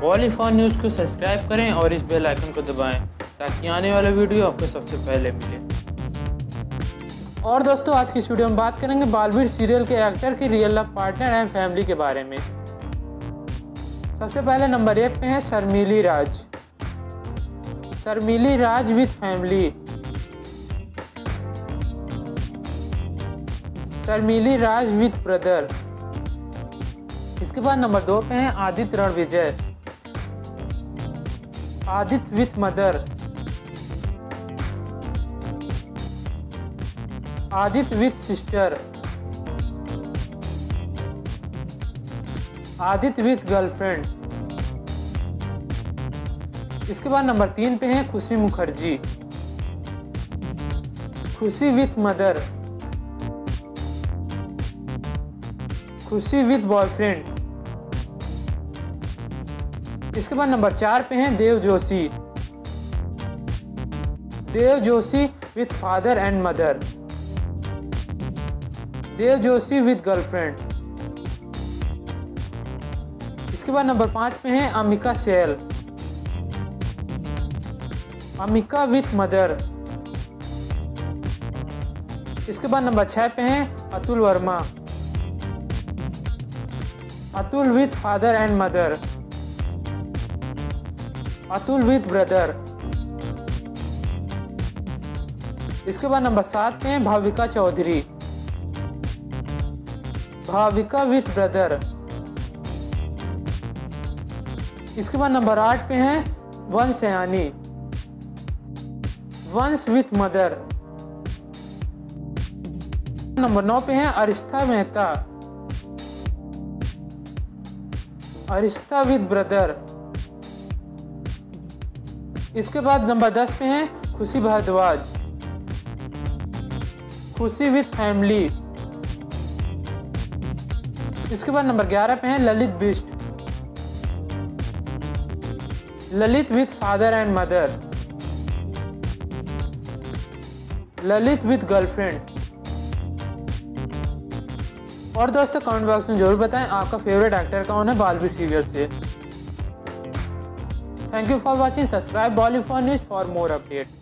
Bolly4News को subscribe करें और इस बेल आइकन को दबाएं ताकि आने वाला वीडियो आपको सबसे पहले मिले। और दोस्तों, आज की इस वीडियो में बात करेंगे बालवीर सीरियल के एक्टर की real life partner and family के बारे में। सबसे पहले नंबर 1 पे हैं सरमिली Raj. सरमिली Raj with family. सरमिली Raj with brother. इसके बाद नंबर 2 पे हैं Aditya Ran Vijay. Aditya with mother. Aditya with sister. Aditya with girlfriend. इसके बाद नंबर 3 पे हैं Khushi Mukherjee. Khushi with mother. Khushi with boyfriend. इसके बाद नंबर 4 पे हैं Dev Joshi. Dev Joshi with father and mother. Dev Joshi with girlfriend. इसके बाद नंबर 5 पे हैं अमिका सेल। Amika with mother. इसके बाद नंबर 6 पे हैं Atul Verma. Atul with father and mother. Atul with brother. इसके बाद नंबर 7 पे हैं भाविका चौधरी। Bhavika with brother. इसके बाद नंबर 8 पे हैं वंश सयानी। वंश विद मदर। नंबर 9 पे हैं अरिष्टा मेहता। Arishta with brother. इसके बाद नंबर 10 पे हैं खुशी भारद्वाज। खुशी विद फैमिली। इसके बाद नंबर 11 पे हैं Lalit Bisht. Lalit with father and mother. Lalit with girlfriend. और दोस्तों, कमेंट बॉक्स में जरूर बताएं आपका फेवरेट एक्टर कौन है बालवीर सीरियल से। Thank you for watching. Subscribe Bollywood News for more updates.